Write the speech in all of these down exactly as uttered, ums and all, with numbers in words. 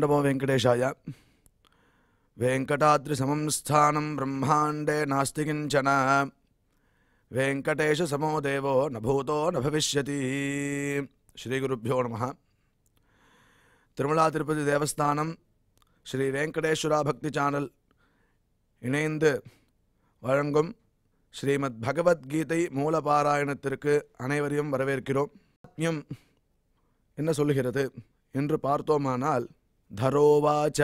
नमो वेंकटेशाय वेंकटाद्रि समं स्थानं ब्रह्मांडे नास्ति किंचन वेंकटेश समो देवो न भूतो न भविष्यति। श्री गुरुभ्यो नमः। तिरुमला तिरुपति देवस्थानम श्री वेंकटेश्वरा भक्ति चैनल इनेंदु वळंगुम श्रीमद् भगवद्गीता मूल पारायणत्तिरुक्कु अनैवरियम वरवेर्क्किरोम। आत्म्यम एन्न सोल्लुगिरदु एन्नु पार्थोमानाल धरोवाच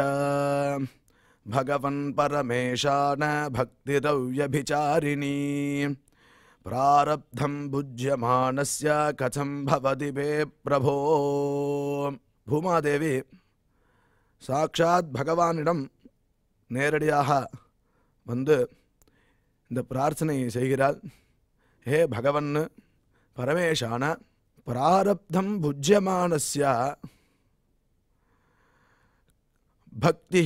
भगवन् परमेशान भक्तिरव्यभिचारिणी प्रारब्धं भुज्यमानस्य कथं भवति मे प्रभो। भूमादेवी साक्षात् भगवानिडं नेरडियाः वंदु इंद प्रार्थने सेयिराल। हे भगवन् परमेशान प्रारब्धं भुज्यमानस्य भक्ति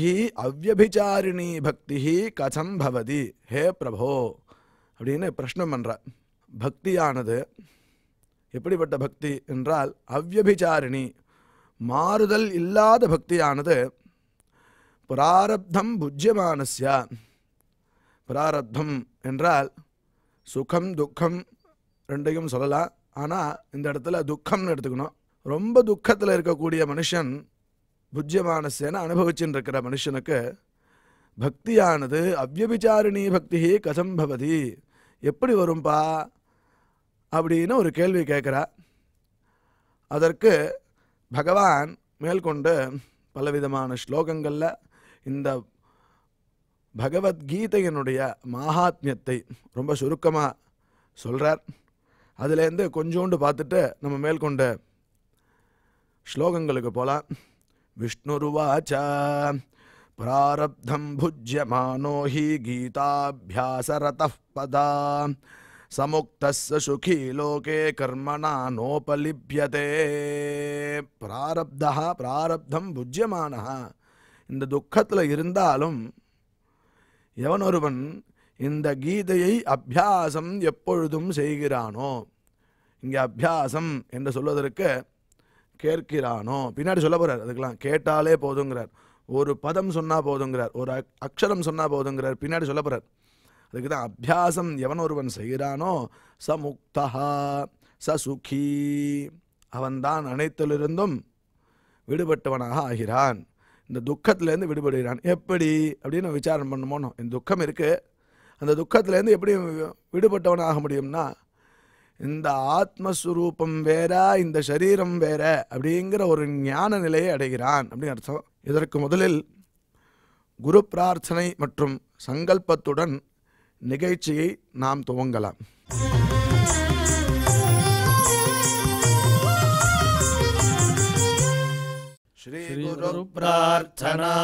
अव्यभिचारिणी भक्ति कथं भवति हे प्रभो। अब प्रश्न पड़ा भक्तियानदु भक्ति अव्यभिचारिणी मारुदल इल्लाद भक्तियानदु प्रारब्धं भुज्यमानस्य प्रारब्धं என்றால் सुखम दुखम ரெண்டையும் சொல்லலாம்। आना இந்த இடத்துல துக்கம் எடுத்துக்கணும்। ரொம்ப துக்கத்துல இருக்கக்கூடிய மனுஷன் புஜ்யமானசேன அனுபவிச்சிட்டு இருக்கிற மனுஷனுக்கு பக்தியானது அவ்யபிச்சாரிணி பக்தி கதம் பவதி எப்படி வரும்பா அப்படின்னு ஒரு கேள்வி கேட்குறா। அதற்கு பகவான் மேல்கொண்டு பலவிதமான ஸ்லோகங்களில் இந்த பகவத்கீதையினுடைய மகாத்மியத்தை ரொம்ப சுருக்கமாக சொல்கிறார்। அதிலேருந்து கொஞ்சோண்டு பார்த்துட்டு நம்ம மேல்கொண்ட ஸ்லோகங்களுக்கு போகலாம்। विष्णुरुवाच प्रारब्धं भुज्यमानो हि गीताभ्यासरतः पदा समुक्तस्य सुखी लोके कर्मणा नोपलिप्यते। प्रारब्धः प्रारब्धं भुज्यमानः इंद दुःखत्तल इरुन्दालुम एवन ओरुवन इंद गीतयै अभ्यासं एप्पोळुदुम सेयिरानो इंगे अभ्यासं एंड सोल्वदற்கு கேட்கிறானோ பின்னாடி சொல்ல போறார்। அதுக்கெல்லாம் கேட்டாலே போதுங்கிறார்। ஒரு பதம் சொன்னா போதுங்கிறார்। ஒரு அக்ஷரம் சொன்னா போதுங்கிறார்। பின்னாடி சொல்ல போறார்। அதுக்கு தான் அபியாசம் எவன் ஒருவன் செய்கிறானோ ச முக்தா ச சுகி அவன்தான் அனைத்திலிருந்தும் விடுபட்டவனாக ஆகிறான்। இந்த துக்கத்திலேருந்து விடுபடுகிறான் எப்படி அப்படின்னு விசாரம் பண்ணுமோனோ। இந்த துக்கம் இருக்குது அந்த துக்கத்திலேருந்து எப்படி விடுபட்டவனாக முடியும்னா இந்த ஆத்மஸ்வரூபம் வேற இந்த சரீரம் வேற அப்படிங்கிற ஒரு ஞான நிலையை அடைகிறான் அப்படின்னு அர்த்தம்। இதற்கு முதலில் குரு பிரார்த்தனை மற்றும் சங்கல்பத்துடன் நிகழ்ச்சியை நாம் துவங்கலாம்। ஸ்ரீ குரு பிரார்த்தனா।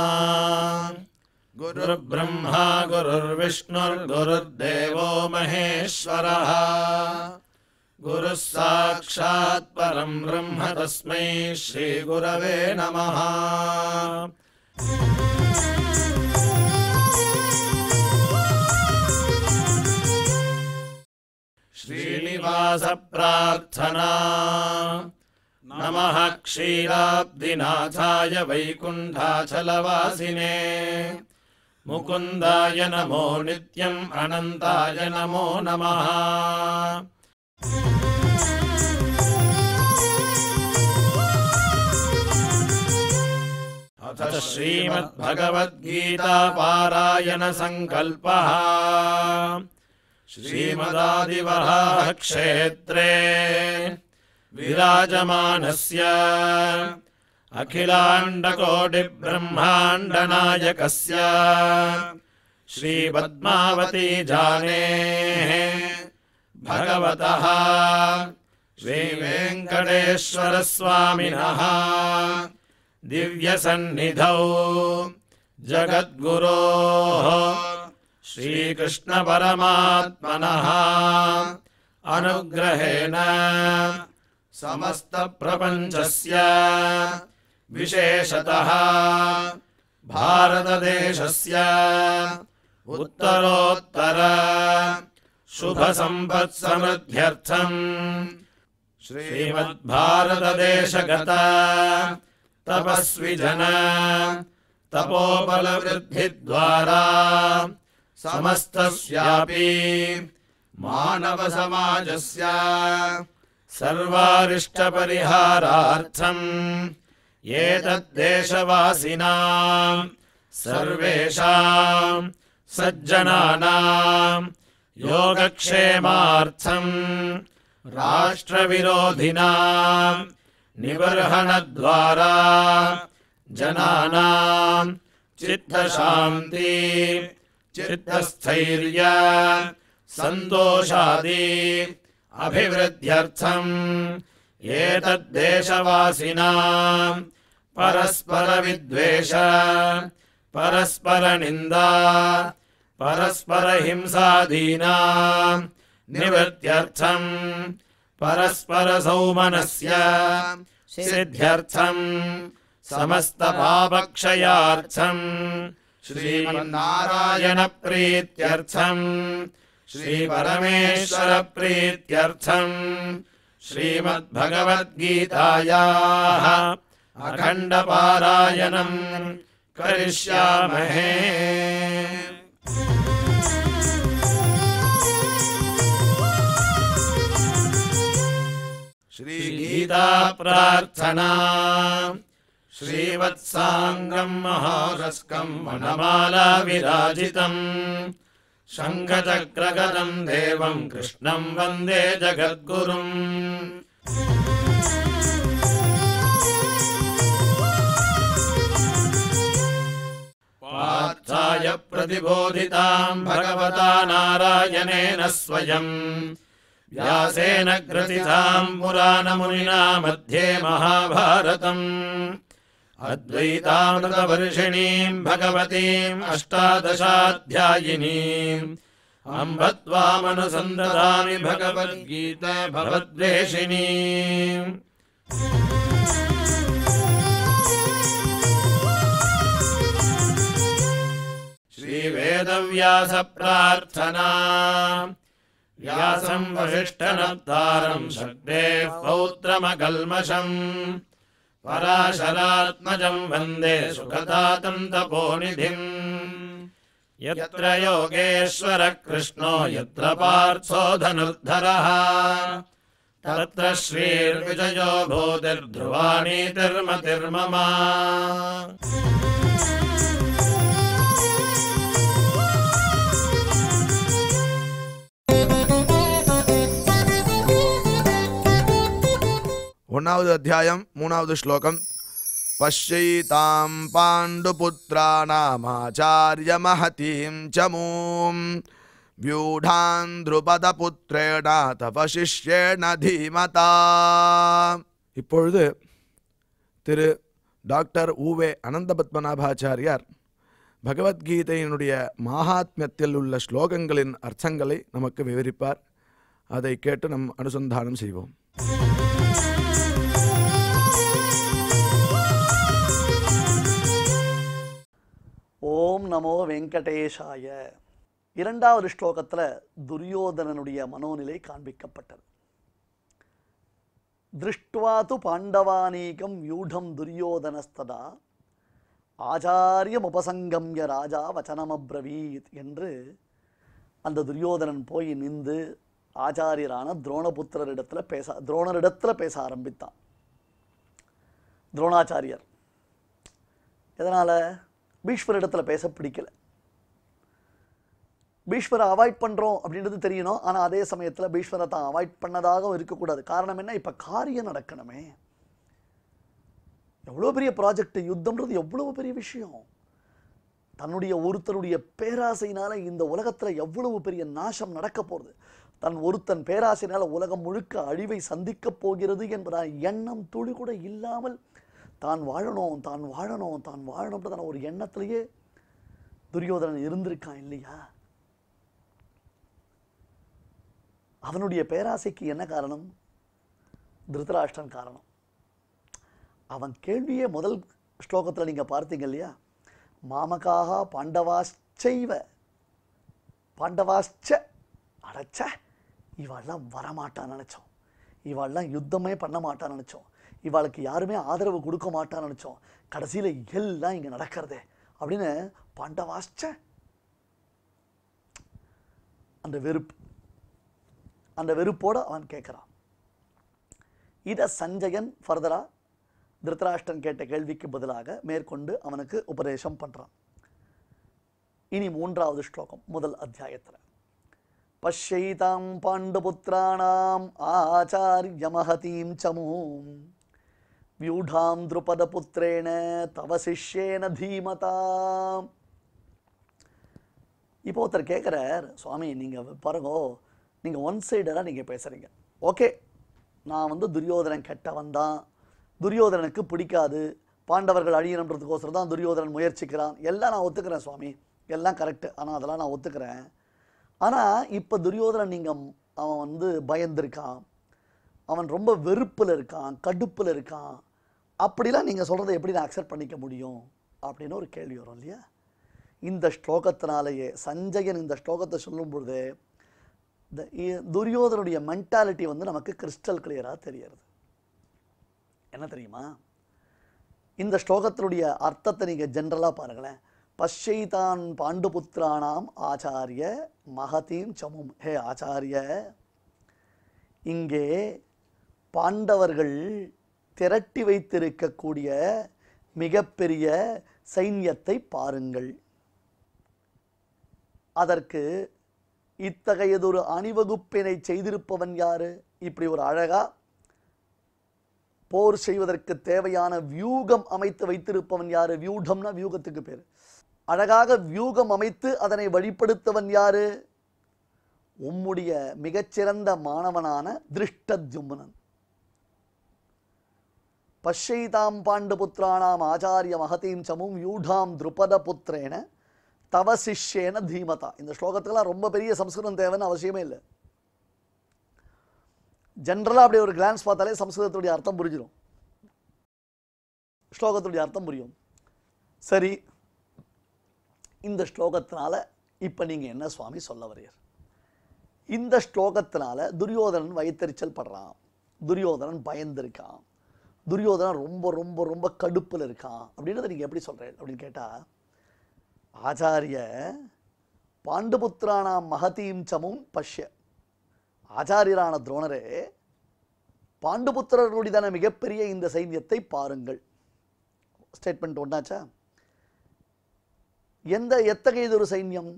गुरु ब्रह्मा गुरुर्विष्णुर् गुरुर्देवो महेश्वरः गुरु साक्षात् परं ब्रह्म तस्मै श्री गुरवे नमः। श्रीनिवास प्रार्थना। नमः क्षीराब्धिनाथाय वैकुण्ठाचलवासिने मुकुंदाय नमो नित्यं अनंताय नमो नमः। अथ श्रीमद्भगवद्गीता पारायण संकल्पः। श्रीमदादिवराह क्षेत्रे विराजमानस्य अखिलांडकोटि ब्रह्मांड नायकस्य श्री पद्मावती जानेः भगवतः श्री वेंकटेश्वर स्वामिनः दिव्य सन्निधौ जगद्गुरोः श्री कृष्ण परमात्मनः अनुग्रहेण समस्त प्रपंचस्य विशेषतः भारतदेशस्य उत्तरोत्तर शुभ संपत् समृद्ध्यर्थं श्रीमद्भारतदेशगता तपस्वी जना तपोबल वृद्धि द्वारा समस्तस्यापि मानव समाजस्य सर्वारिष्ट परिहारार्थं एतद् देशवासिनां सर्वेषां सज्जनानां योगक्षेमार्थं राष्ट्रविरोधिनां निबर्हन द्वारा जनानां चित्तशांति चित्तस्थैर्य संतोषादि अभिवृद्ध्यर्थं एतद् देशवासिनां परस्पर विद्वेष परस्पर निंदा परस्पर हिंसादीनां निवृत्त्यर्थं परस्पर सौमनस्य सिद्ध्यर्थं समस्त पापक्षयार्थं श्रीमन्नारायण प्रीत्यर्थं श्री परमेश्वर प्रीत्यर्थं श्रीमद् भगवद्गीतायाः अखंड पारायणं करिष्यामहे। श्री गीता प्रार्थना श्रीवत्सांगं महारस्कं वनमाला विराजितं शंखचक्रगदं देवं कृष्णं वंदे जगद्गुरुं। पार्थाय प्रतिबोधितां भगवता नारायणेन स्वयं व्यासेन कृतितां पुराणमुनिना मध्ये महाभारतम् अद्वैतामृतवर्षिणीं भगवतीम् अष्टादशाध्यायिनीम् अम्ब त्वामनुसन्दधामि भगवद्गीता भवद्वेषिणीम्। श्रीवेदव्यास प्रार्थना व्यासं वसिष्ठनप्तारं शक्तेः पौत्रमकल्मषम् पराशरात्मजं वंदे सुखदातं तपोनिधिं। यत्र योगेश्वर कृष्णो यत्र पार्थो धनुर्धरः तत्र श्रीर्विजयो भूतिर्ध्रुवानीतिर्मतिर्मम। उन्नावद अध्यायम मूनावद श्लोकम पश्यैतां पाण्डुपुत्राणामाचार्य महतीं चमूं व्यूढां द्रुपदपुत्रेण तपशिष्येण धीमता। इप्पोळुदु तिरु डॉक्टर ऊवे अनंत पद्मनाभाचार्यार भगवद्गीतयिनुடைய महात्म्यत्तिल उल्ल श्लोकंगलिन अर्थंगलै नमक्कु विवरिप्पार। अदै केट्टु नम अनुसंधानम सेय्वोम। ओम नमो वेंकटेशाय। இரண்டாவது ஸ்லோகத்துல துரியோதனனுடைய மனோநிலை காண்பிக்கப்பட்டது. திருஷ்ட்வாது பாண்டவானீகம் யூடம் துரியோதனஸ்ததா ஆச்சாரியம் உபசங்கம்ய ராஜா வசனமப்ரவீத் என்று அந்த துரியோதனன் போய் நின்று ஆச்சாரியரான துரோணபுத்திரரிடத்துல பேச துரோணரிடத்துல பேச ஆரம்பித்தான் துரோணாச்சாரியர். எதனால பீஷ்மர் இடத்துல பேச பிடிக்கல. பீஷ்மரை அவாய்ட் பண்ணுறோம் அப்படின்றது தெரியணும். ஆனால் அதே சமயத்தில் பீஷ்மரை தான் அவாய்ட் பண்ணதாகவும் இருக்கக்கூடாது. காரணம் என்ன, இப்போ காரியம் நடக்கணுமே. எவ்வளோ பெரிய ப்ராஜெக்ட், யுத்தம்ன்றது எவ்வளோ பெரிய விஷயம். தன்னுடைய ஒருத்தனுடைய பேராசையினால் இந்த உலகத்தில் எவ்வளவு பெரிய நாசம் நடக்க போகிறது, தன் ஒருத்தன் பேராசையினால் உலகம் முழுக்க அழிவை சந்திக்க போகிறது என்பதா எண்ணம் துளி கூட இல்லாமல் தான் வாழணும் தான் வாழணும் தான் வாழணும்ன்றதான ஒரு எண்ணத்திலேயே துரியோதனன் இருந்திருக்கான் இல்லையா. அவனுடைய பேராசைக்கு என்ன காரணம், திருதராஷ்டிரன் காரணம். அவன் கேள்வியே முதல் ஸ்லோகத்தில் நீங்கள் பார்த்தீங்க இல்லையா, மாமகாக பாண்டவாச்சைவ பாண்டவாச்ச அடைச்ச இவாள்லாம் வரமாட்டான்னு நினச்சோம், இவாள்லாம் யுத்தமே பண்ண மாட்டான்னு நினச்சோம், இவளுக்கு யாருமே ஆதரவு கொடுக்க மாட்டான்னு நினைச்சோம். கடைசியில் எல்லாம் இங்கே நடக்கிறதே அப்படின்னு பாண்டவாச்ச அந்த வெறுப்பு அந்த வெறுப்போடு அவன் கேட்குறான். இதை சஞ்சயன் ஃபர்தராக திருதராஷ்டிரன் கேட்ட கேள்விக்கு பதிலாக மேற்கொண்டு அவனுக்கு உபதேசம் பண்ணுறான். இனி மூன்றாவது ஸ்லோகம் முதல் அத்தியாயத்தில் பஷ்யைதாம் பாண்டபுத்திராணாம் ஆச்சார்ய மஹதீம் சமூம் வியூடாம் திரபத புத்திரேன தவ சிஷ்யேன தீமதாம். இப்போ ஒருத்தர் கேட்குறார், சுவாமி நீங்கள் பாருங்க, நீங்கள் ஒன் சைடராக நீங்கள் பேசுகிறீங்க. ஓகே, நான் வந்து துரியோதனன் கெட்டவன் தான், துரியோதனனுக்கு பிடிக்காது, பாண்டவர்கள் அழியணுன்றதுக்கோசரம் தான் துரியோதனன் முயற்சிக்கிறான், எல்லாம் நான் ஒத்துக்கிறேன் சுவாமி, எல்லாம் கரெக்டு, ஆனால் அதெல்லாம் நான் ஒத்துக்கிறேன். ஆனால் இப்போ துரியோதனன் நீங்கள் அவன் வந்து பயந்துருக்கான், அவன் ரொம்ப வெறுப்பில் இருக்கான், கடுப்பில் இருக்கான், அப்படிலாம் நீங்கள் சொல்கிறத எப்படி நான் அக்செப்ட் பண்ணிக்க முடியும் அப்படின்னு ஒரு கேள்வி வரும் இல்லையா. இந்த ஸ்லோகத்தினாலேயே சஞ்சயன் இந்த ஸ்லோகத்தை சொல்லும் பொழுது துரியோதனுடைய மென்டாலிட்டி வந்து நமக்கு கிறிஸ்டல் கிளியராக தெரிகிறது. என்ன தெரியுமா, இந்த ஸ்லோகத்தினுடைய அர்த்தத்தை நீங்கள் ஜென்ரலாக பாருங்களேன். பஷ்யைதான் பாண்டுபுத்திரானாம் ஆச்சாரிய மகதீம் சமும். ஹே ஆச்சாரிய, இங்கே பாண்டவர்கள் திரட்டி வைத்திருக்கக்கூடிய மிகப்பெரிய சைன்யத்தை பாருங்கள், அதற்கு இத்தகையதொரு அணிவகுப்பினை செய்திருப்பவன் யாரு? இப்படி ஒரு அழகா போர் செய்வதற்கு தேவையான வியூகம் அமைத்து வைத்திருப்பவன் யாரு? வியூகம்னா வியூகத்துக்கு பேர். அழகாக வியூகம் அமைத்து அதனை வழிபடுத்தவன் யாரு? உம்முடைய மிகச்சிறந்த மாணவனான திருஷ்டத்யும்னன். பஷ்யைதாம் பாண்டுபுத்திரானாம் ஆச்சாரிய மகதீம் சமும் வியூடாம் திரபத புத்திரேன தவ சிஷ்யேன தீமதா. இந்த ஸ்லோகத்துக்கெல்லாம் ரொம்ப பெரிய சம்ஸ்கிருதம் தேவைன்னு அவசியமே இல்லை. ஜென்ரலாக அப்படி ஒரு கிளான்ஸ் பார்த்தாலே சம்ஸ்கிருதத்துடைய அர்த்தம் புரிஞ்சிடும், ஸ்லோகத்துடைய அர்த்தம் புரியும். சரி, இந்த ஸ்லோகத்தினால இப்போ நீங்கள் என்ன சுவாமி சொல்ல வரீர்? இந்த ஸ்லோகத்தினால துரியோதனன் வயிற்றெரிச்சல் படுறான், துரியோதனன் பயந்துருக்கான், துரியோதனன் ரொம்ப ரொம்ப ரொம்ப கடுப்பில் இருக்கான் அப்படின்றத நீங்கள் எப்படி சொல்கிறேன் அப்படின்னு கேட்டால், ஆச்சாரிய பாண்டுபுத்திரானாம் மகதீம் சமும் பஷ்ய. ஆச்சாரியரான துரோணரே, பாண்டுபுத்திரர்களுடையதான மிகப்பெரிய இந்த சைன்யத்தை பாருங்கள். ஸ்டேட்மெண்ட் ஒன்றாச்சா? எந்த எத்தகையது ஒரு சைன்யம்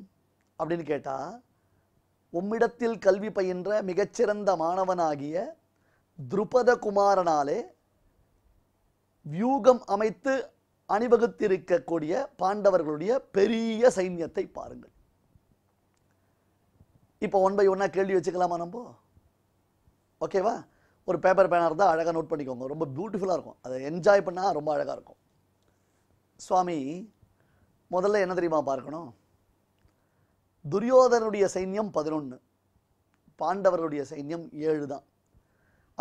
அப்படின்னு கேட்டால், உம்மிடத்தில் கல்வி பயின்ற மிகச்சிறந்த மாணவனாகிய திரபத குமாரனாலே வியூகம் அமைத்து அணிவகுத்திருக்கக்கூடிய பாண்டவர்களுடைய பெரிய சைன்யத்தை பாருங்கள். இப்போ ஒன் பை ஒன்னாக கேள்வி வச்சுக்கலாமா நம்ம? ஓகேவா? ஒரு பேப்பர் பேனாக இருந்தால் அழகாக நோட் பண்ணிக்கோங்க, ரொம்ப பியூட்டிஃபுல்லாக இருக்கும், அதை என்ஜாய் பண்ணால் ரொம்ப அழகாக இருக்கும். சுவாமி, முதல்ல என்ன தெரியுமா பார்க்கணும், துரியோதனுடைய சைன்யம் பதினொன்று, பாண்டவர்களுடைய சைன்யம் ஏழு தான்.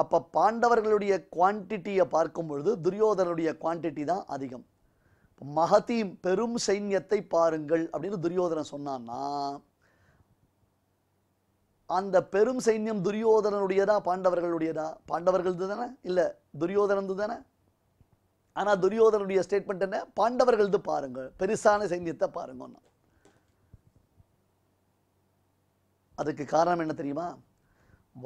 அப்போ பாண்டவர்களுடைய குவான்டிட்டியை பார்க்கும் பொழுது துரியோதனுடைய குவான்டிட்டி தான் அதிகம். மகதீம் பெரும் சைன்யத்தை பாருங்கள் அப்படின்னு துரியோதனன் சொன்னான்னா, அந்த பெரும் சைன்யம் துரியோதனனுடையதா பாண்டவர்களுடையதா? பாண்டவர்களது தானே, இல்லை துரியோதனது தானே. ஆனால் துரியோதனுடைய ஸ்டேட்மெண்ட் என்ன? பாண்டவர்களது பாருங்கள், பெருசான சைன்யத்தை பாருங்கன்னா. அதுக்கு காரணம் என்ன தெரியுமா,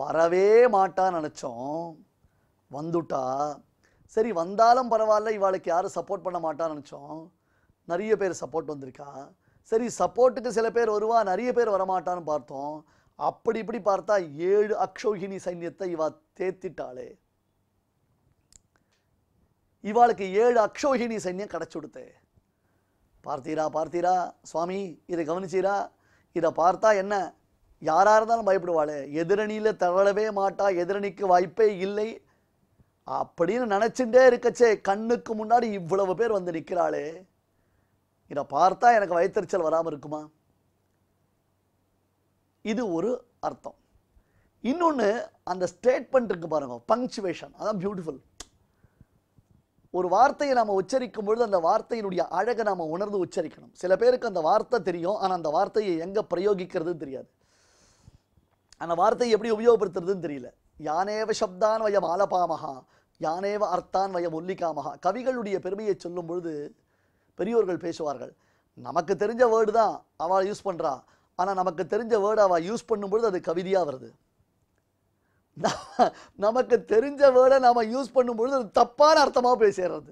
வரவே மாட்டான்னு நினச்சோம், வந்துட்டா. சரி, வந்தாலும் பரவாயில்ல, இவாளுக்கு யாரும் சப்போர்ட் பண்ண மாட்டான்னு நினச்சோம், நிறைய பேர் சப்போர்ட் வந்திருக்கா. சரி, சப்போர்ட்டுக்கு சில பேர் வருவா, நிறைய பேர் வரமாட்டான்னு பார்த்தோம். அப்படி இப்படி பார்த்தா ஏழு அக்ஷௌஹினி சைன்யத்தை இவா தேத்திட்டாளே, இவாளுக்கு ஏழு அக்ஷௌஹினி சைன்யம் கிடச்சி கொடுத்து. பார்த்தீரா பார்த்தீரா சுவாமி, இதை கவனிச்சீரா? இதை பார்த்தா என்ன, யாராக இருந்தாலும் பயப்படுவாளே, எதிரணியில் தளரவே மாட்டா, எதிரணிக்கு வாய்ப்பே இல்லை அப்படின்னு நினச்சிட்டே இருக்கச்சே, கண்ணுக்கு முன்னாடி இவ்வளவு பேர் வந்து நிற்கிறாளே, இதை பார்த்தா எனக்கு வயிற்றெரிச்சல் வராமல் இருக்குமா? இது ஒரு அர்த்தம். இன்னொன்று, அந்த ஸ்டேட்மெண்ட்டுக்கு பாருங்கள், பங்க்சுவேஷன், அதான் பியூட்டிஃபுல். ஒரு வார்த்தையை நாம் உச்சரிக்கும் பொழுது அந்த வார்த்தையினுடைய அழகை நாம் உணர்ந்து உச்சரிக்கணும். சில பேருக்கு அந்த வார்த்தை தெரியும், ஆனால் அந்த வார்த்தையை எங்கே பிரயோகிக்கிறதுன்னு தெரியாது, அந்த வார்த்தையை எப்படி உபயோகப்படுத்துறதுன்னு தெரியல. யானேவ சப்தான் வயம் ஆலபாமஹா யானேவ அர்த்தான் வயம் ஒல்லிக்காமகா. கவிகளுடைய பெருமையை சொல்லும் பொழுது பெரியோர்கள் பேசுவார்கள், நமக்கு தெரிஞ்ச வேர்டு தான் அவள் யூஸ் பண்ணுறா, ஆனால் நமக்கு தெரிஞ்ச வேர்டு அவள் யூஸ் பண்ணும்பொழுது அது கவிதையாக வருது. நமக்கு தெரிஞ்ச வேர்டை நாம் யூஸ் பண்ணும்பொழுது அது தப்பான அர்த்தமாக பேசிடுறது.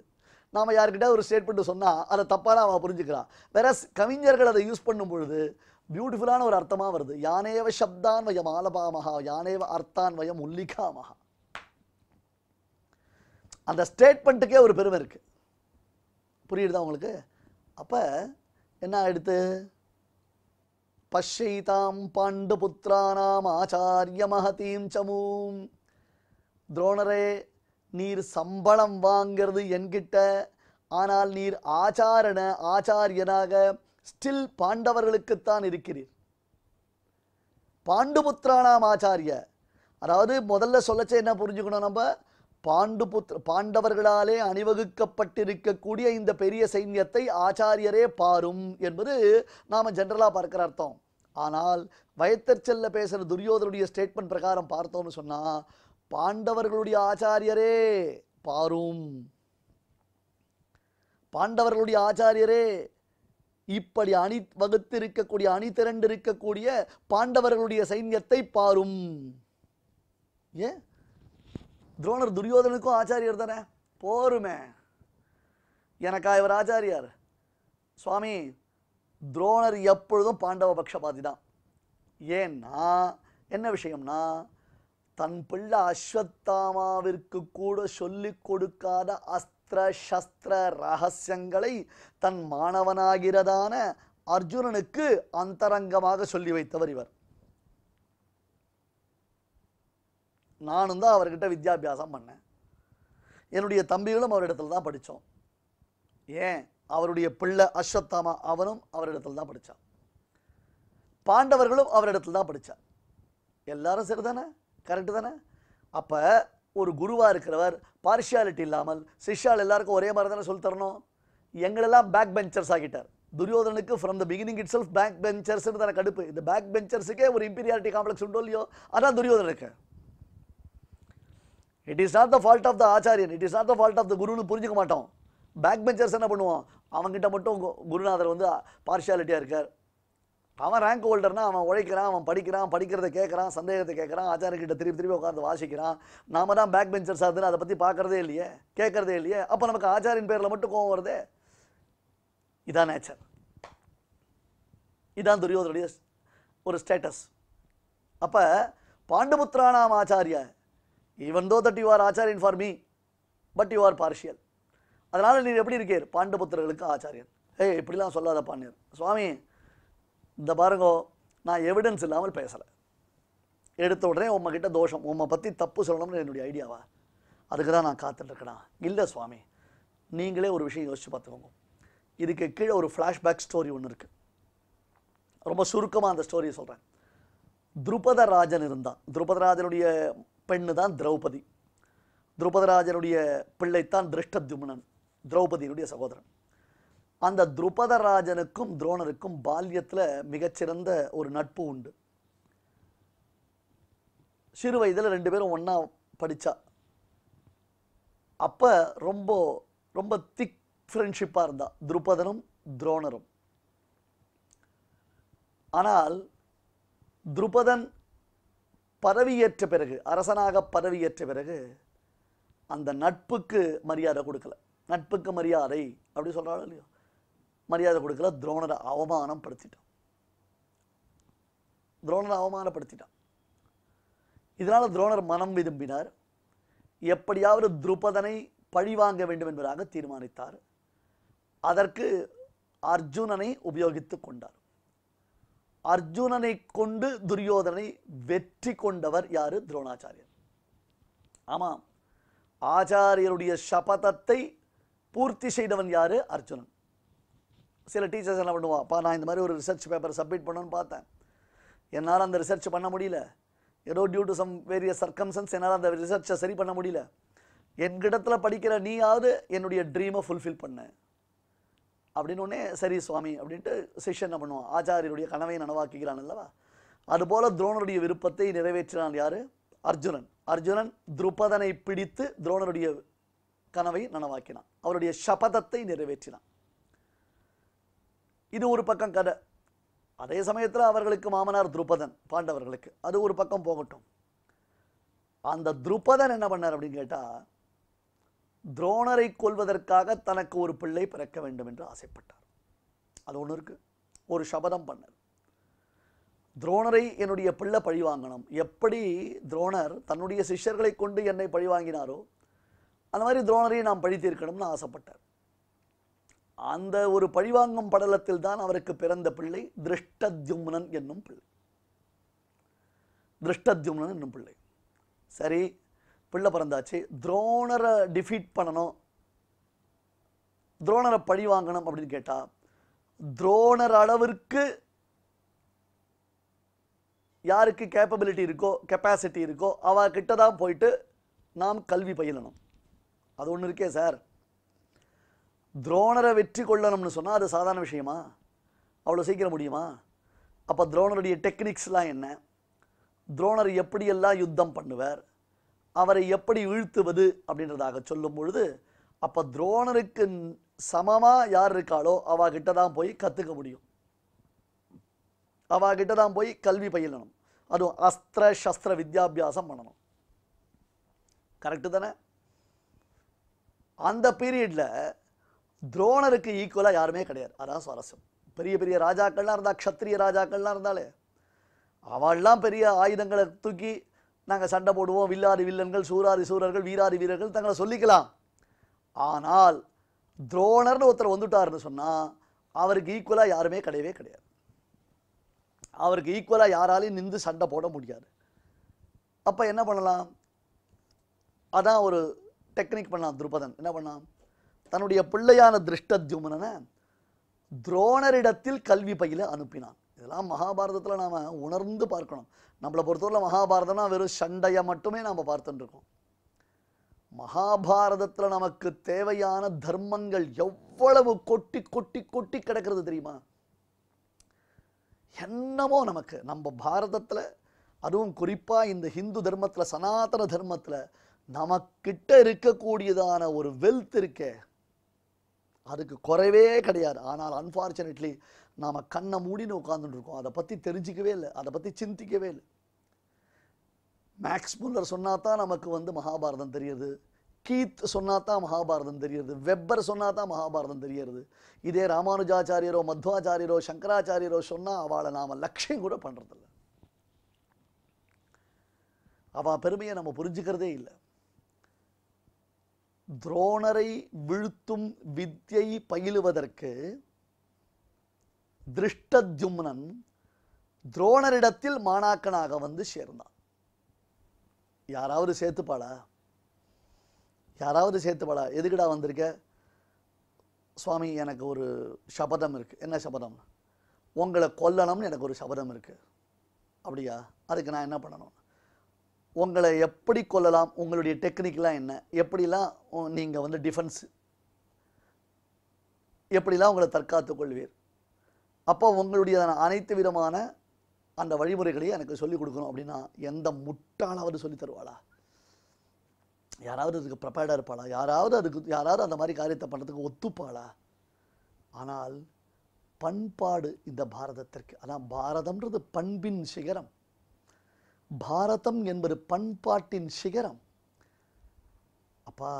நாம் யார்கிட்ட ஒரு ஸ்டேட்மெண்ட்டு சொன்னால் அதை தப்பான அவள் புரிஞ்சுக்கிறான். வேற கவிஞர்கள் அதை யூஸ் பண்ணும் பொழுது பியூட்டிஃபுல்லான ஒரு அர்த்தமாக வருது. யானேவ சப்தான் வயம் ஆலபாமகா, யானேவ அர்த்தான் வயம் உல்லிகாமகா. அந்த ஸ்டேட்மெண்ட்டுக்கே ஒரு பெருமை இருக்குது. புரியுதுதான் உங்களுக்கு? அப்போ என்ன ஆயிடுத்து? பஷ்யைதாம் பாண்டபுத்திரானாம் ஆச்சாரிய மகதீம் சமூம். துரோணரே, நீர் சம்பளம் வாங்கிறது என்கிட்ட, ஆனால் நீர் ஆச்சாரண ஆச்சாரியனாக ஸ்டில் பாண்டவர்களுக்குத்தான் இருக்கிறீர். பாண்டுபுத்திரானாம் ஆச்சாரிய, அதாவது முதல்ல சொல்லச்சே என்ன புரிஞ்சுக்கணும் நம்ம? பாண்டு புத்திர பாண்டவர்களாலே அணிவகுக்கப்பட்டிருக்கக்கூடிய இந்த பெரிய சைன்யத்தை ஆச்சாரியரே பாரும் என்பது நாம் ஜென்ரலாக பார்க்குற அர்த்தம். ஆனால் வயத்தெற்சல்ல பேசுகிற துரியோதனுடைய ஸ்டேட்மெண்ட் பிரகாரம் பார்த்தோம்னு சொன்னால் பாண்டவர்களுடைய ஆச்சாரியரே பாரும், பாண்டவர்களுடைய ஆச்சாரியரே, இப்படி அணி வகுத்திருக்கக்கூடிய அணி திரண்டு இருக்கக்கூடிய பாண்டவர்களுடைய சைன்யத்தை பாரும். ஏன்? துரோணர் துரியோதனுக்கும் ஆச்சாரியர் தானே, போருமே, எனக்கா இவர் ஆச்சாரியார்? சுவாமி, துரோணர் எப்பொழுதும் பாண்டவ பக்ஷபாதி தான். ஏன்னா என்ன விஷயம்னா, தன் பிள்ளை அஸ்வத்தாமாவிற்கு கூட சொல்லி கொடுக்காத அஸ்திர சஸ்திர ரகசியங்களை தன் மாணவனாகிறதான அர்ஜுனனுக்கு அந்தரங்கமாக சொல்லி வைத்தவர் இவர். நானும் தான் அவர்கிட்ட வித்யாபியாசம் பண்ணேன், என்னுடைய தம்பிகளும் அவரிடத்துல தான் படித்தோம். ஏன்? அவருடைய பிள்ளை அஸ்வத்தாமா அவனும் அவரிடத்துல தான் படித்தான், பாண்டவர்களும் அவரிடத்துல தான் படித்தான். எல்லாரும் சரிதானே? கரெக்டு தானே? அப்போ ஒரு குருவாக இருக்கிறவர் பார்ஷியாலிட்டி இல்லாமல் சிஷ்யால் எல்லாருக்கும் ஒரே மாதிரி தானே சொல்லி தரணும். எங்களெல்லாம் பேக் பெஞ்சர்ஸ் ஆகிட்டார் துரியோதனுக்கு. From the beginning itself back பெஞ்சர்ஸ்ன்னு தானே கடுப்பு. இந்த பேக் பெஞ்சர்ஸுக்கே ஒரு இம்பீரியாரிட்டி காம்ப்ளெக்ஸ் உண்டோ இல்லையோ, அதான் துரியோதனுக்கு. It is not the fault of the ஆச்சாரியன், it is not the fault of the குருன்னு புரிஞ்சுக்க மாட்டோம். பேக் பெஞ்சர்ஸ் என்ன பண்ணுவோம், அவங்ககிட்ட மட்டும் குருநாதர் வந்து பார்ஷியாலிட்டியாக இருக்கார், அவன் ரேங்க் ஹோல்டர்னா அவன் உழைக்கிறான், அவன் படிக்கிறான், படிக்கிறத கேட்குறான், சந்தேகத்தை கேட்குறான், ஆச்சாரியர்கிட்ட திருப்பி திருப்பி உட்காந்து வாசிக்கிறான். நாம தான் பேக் பெஞ்சர்ஸ் ஆகுதுன்னு அதை பற்றி பார்க்குறதே இல்லையே, கேட்குறதே இல்லையே. அப்போ நமக்கு ஆச்சாரியின் பேரில் மட்டும் கோவம் வருதே. இதான் நேச்சர், இதான் துரியோதனுடைய ஒரு ஸ்டேட்டஸ். அப்போ பாண்டபுத்திரானாம் Acharya, even though that you are ஆச்சாரியன் for me, but you are partial. அதனால் நீ எப்படி இருக்கீர்? பாண்டபுத்திரர்களுக்கு ஆச்சாரியன். ஏய், இப்படிலாம் சொல்லாத பாண்டியர். சுவாமி, இந்த பாருங்கோ, நான் எவிடன்ஸ் இல்லாமல் பேசலை, எடுத்த உடனே உங்ககிட்ட தோஷம், உம்மை பற்றி தப்பு சொல்லணும்னு என்னுடைய ஐடியாவா? அதுக்கு தான் நான் காத்துட்ருக்கேனா? இல்லை சுவாமி, நீங்களே ஒரு விஷயம் யோசிச்சு பார்த்துக்கோங்க. இதுக்கு கீழே ஒரு ஃப்ளாஷ்பேக் ஸ்டோரி ஒன்று இருக்குது, ரொம்ப சுருக்கமாக அந்த ஸ்டோரியை சொல்கிறேன். துருபதராஜன் இருந்தான், துருபதராஜனுடைய பெண்ணு தான் திரௌபதி, துருபதராஜனுடைய பிள்ளைத்தான் திருஷ்டத்யும்னன், திரௌபதியினுடைய சகோதரன். அந்த துருபதராஜனுக்கும் துரோணருக்கும் பால்யத்தில் மிகச்சிறந்த ஒரு நட்பு உண்டு. சிறு வயதில் ரெண்டு பேரும் ஒன்றா படித்தா, அப்போ ரொம்ப ரொம்ப திக் ஃப்ரெண்ட்ஷிப்பாக இருந்தா துருபதனும் துரோணரும். ஆனால் துருபதன் பதவியேற்ற பிறகு, அரசனாக பதவியேற்ற பிறகு அந்த நட்புக்கு மரியாதை கொடுக்கல, நட்புக்கு மரியாதை அப்படி சொல்கிறாலும் இல்லையோ, மரியாதை கொடுக்கல. துரோணரை அவமானம் படுத்திட்டான், துரோணரை அவமானப்படுத்திட்டான். இதனால் துரோணர் மனம் விரும்பினார், எப்படியாவது துருபதனை பழிவாங்க வேண்டும் என்பதாக தீர்மானித்தார். அதற்கு அர்ஜுனனை உபயோகித்து கொண்டார். அர்ஜுனனை கொண்டு துரியோதனை வெற்றி கொண்டவர் யாரு? துரோணாச்சாரியர். ஆமாம், ஆச்சாரியருடைய சபதத்தை பூர்த்தி செய்தவன் யாரு? அர்ஜுனன். சில டீச்சர்ஸ் என்ன பண்ணுவான், அப்பா நான் இந்த மாதிரி ஒரு ரிசர்ச் பேப்பர் சப்மிட் பண்ணணும்னு பார்த்தேன், என்னால் அந்த ரிசர்ச் பண்ண முடியல, ஏதோ due to some various circumstances என்னால் அந்த ரிசர்ச்சை சரி பண்ண முடியல, என்கிட்ட படிக்கிற நீயாவது என்னுடைய ட்ரீமை ஃபுல்ஃபில் பண்ண அப்படின்னு ஒன்னே, சரி சுவாமி அப்படின்ட்டு சிஷ்யன் என்ன பண்ணுவான், ஆச்சாரியருடைய கனவை நனவாக்குகிறான் அல்லவா, அதுபோல் துரோணருடைய விருப்பத்தை நிறைவேற்றினான் யார்? अर्जुनन अर्जुनन द्रुपदனை பிடித்து द्रोणருடைய கனவை நனவாக்கினான் அவருடைய சபதத்தை நிறைவேற்றினான் இது ஒரு பக்கம் கதை அதே சமயத்துல அவங்களுக்கு மாமனார் द्रुपदன் பாண்டவர்களுக்கு அது ஒரு பக்கம் போகட்டும் அந்த द्रुपदன் என்ன பண்ணார் அப்படி கேட்டா द्रोणரை கொல்வதற்காக தனக்கு ஒரு பிள்ளை பிறக்க வேண்டும் என்று ஆசைப்பட்டார் அது ஒன்னு இருக்கு ஒரு சபதம் பண்ணார் द्रोणரை என்னுடைய பிள்ளை பழிவாங்கணும் எப்படி द्रोणர் தன்னுடைய சிஷ்யர்களை கொண்டு என்னை பழிவாங்கினாரோ அந்த மாதிரி द्रोणரை நாம் பழி தீர்க்கணும்னு ஆசைப்பட்டார் அந்த ஒரு பழிவாங்கும் படலத்தில் தான் அவருக்கு பிறந்த பிள்ளை திருஷ்டத்யும்னன் என்னும் பிள்ளை திருஷ்டத்யும்னன் என்னும் பிள்ளை சரி பிள்ளை பிறந்தாச்சு द्रोणரை டிஃபீட் பண்ணனும் द्रोणரை பழிவாங்கணும் அப்படினு கேட்டா द्रोणர் அளவுக்கு யாருக்கு கேப்பபிலிட்டி இருக்கோ கெபாசிட்டி இருக்கோ அவ கிட்ட தான் போயிடு நாம் கல்வி பயிலணும் அது ஒன்னு இருக்கே சார் द्रोणரை வெற்றி கொள்ளணும்னு சொன்னா அது சாதாரண விஷயமா அவ்வளவு சீக்கிரம் முடியுமா அப்ப द्रोणருடைய டெக்னிக்ஸ்லாம் என்ன द्रोणர் எப்படி எல்லாம் யுத்தம் பண்ணுவார் அவரை எப்படி இழுத்துவது அப்படின்றதாக சொல்லும் பொழுது அப்ப द्रोणருக்கு சமமா யார் இருக்காளோ அவ கிட்ட தான் போய் கத்துக்க முடியும் அவ கிட்ட தான் போய் கல்வி பயிலணும் அது அஸ்திர சஸ்திர வித்யாபியாசம் பண்ணணும் கரெக்ட் தானே அந்த பீரியட்ல द्रोणருக்கு ஈக்குவலா யாருமே கிடையாது அதான் சுவாரஸ்யம் பெரிய பெரிய ராஜாக்கள்லாம் இருந்தா க்ஷத்ரிய ராஜாக்கள்லாம் இருந்தாலே அவெல்லாம் பெரிய ஆயுதங்களை தூக்கி நாங்க சண்டை போடுவோம் வில்லாரி வில்லன்கள் சூராரி சூரர்கள் வீராரி வீரர்கள் தங்களை சொல்லிக்கலாம் ஆனால் द्रोणர்னு ஒருத்தர் வந்துட்டாருன்னு சொன்னா அவருக்கு ஈக்குவலா யாருமே கிடையவே கிடையாது அவருக்கு ஈக்குவலா யாராலையும் நிந்து சண்டை போட முடியாது அப்ப என்ன பண்ணலாம் அதான் ஒரு டெக்னிக் பண்ணலாம் द्रुपदன் என்ன பண்ணான் தன்னுடைய பிள்ளையான திருஷ்டத்யும்னனை द्रोणரிடத்தில் கல்வி பயில அனுப்பினான் இதெல்லாம் மகாபாரதத்துல நாம உணர்ந்து பார்க்கணும் நம்மள பொறுத்தவரை மகாபாரதம்னா வெறும் சண்டையை மட்டுமே நாம பார்த்துட்டு இருக்கோம் மகாபாரதத்துல நமக்கு தேவையான தர்மங்கள் எவ்வளவு கொட்டி கொட்டி கொட்டி கிடக்கிறது தெரியுமா என்னமோ நமக்கு நம்ம பாரதத்தில் அதுவும் குறிப்பாக இந்த ஹிந்து தர்மத்தில் சனாதன தர்மத்தில் நமக்கிட்ட இருக்கக்கூடியதான ஒரு வெல்த் இருக்கே அதுக்கு குறைவே கிடையாது ஆனால் அன்ஃபார்ச்சுனேட்லி நாம் கண்ணை மூடின்னு உட்காந்துட்டு இருக்கோம் அதை பற்றி தெரிஞ்சிக்கவே இல்லை அதை பற்றி சிந்திக்கவே இல்லை மேக்ஸ் முல்லர் சொன்னா தான் நமக்கு வந்து மகாபாரதம் தெரியுது கீத் சொன்னா தான் மகாபாரதம் தெரியுது வெப்பர் சொன்னா தான் மகாபாரதம் தெரியுது இதே ராமானுஜாச்சாரியரோ மத்வாச்சாரியரோ சங்கராச்சாரியரோ சொன்னா அவளை நாம லட்சியம் கூட பண்றதில்லை அவ பெருமையை நம்ம புரிஞ்சுக்கிறதே இல்லை துரோணரை வீழ்த்தும் வித்தியை பயிலுவதற்கு திருஷ்டத்யும்னன் துரோணரிடத்தில் மாணாக்கனாக வந்து சேர்ந்தான் யாராவது சேர்த்துப்பாளா யாராவது சேர்த்துப்படா எதுக்குடா வந்திருக்க சுவாமி எனக்கு ஒரு சபதம் இருக்குது என்ன சபதம் உங்களை கொல்லணும்னு எனக்கு ஒரு சபதம் இருக்குது அப்படியா அதுக்கு நான் என்ன பண்ணணும் உங்களை எப்படி கொல்லலாம் உங்களுடைய டெக்னிக்லாம் என்ன எப்படிலாம் நீங்கள் வந்து டிஃபென்ஸ் எப்படிலாம் உங்களை தற்காத்து கொள்வீர் அப்போ உங்களுடைய அனைத்து விதமான அந்த வழிமுறைகளையும் எனக்கு சொல்லிக் கொடுக்கணும் அப்படின்னா எந்த முட்டாளாவது சொல்லி தருவாளா யாராவது அதுக்கு ப்ரிப்பேர்டாக இருப்பாளா யாராவது அதுக்கு யாராவது அந்த மாதிரி காரியத்தை பண்ணுறதுக்கு ஒத்துப்பாளா ஆனால் பண்பாடு இந்த பாரதத்திற்கு அதான் பாரதம்ன்றது பண்பின் சிகரம் பாரதம் என்பது பண்பாட்டின் சிகரம் அப்பா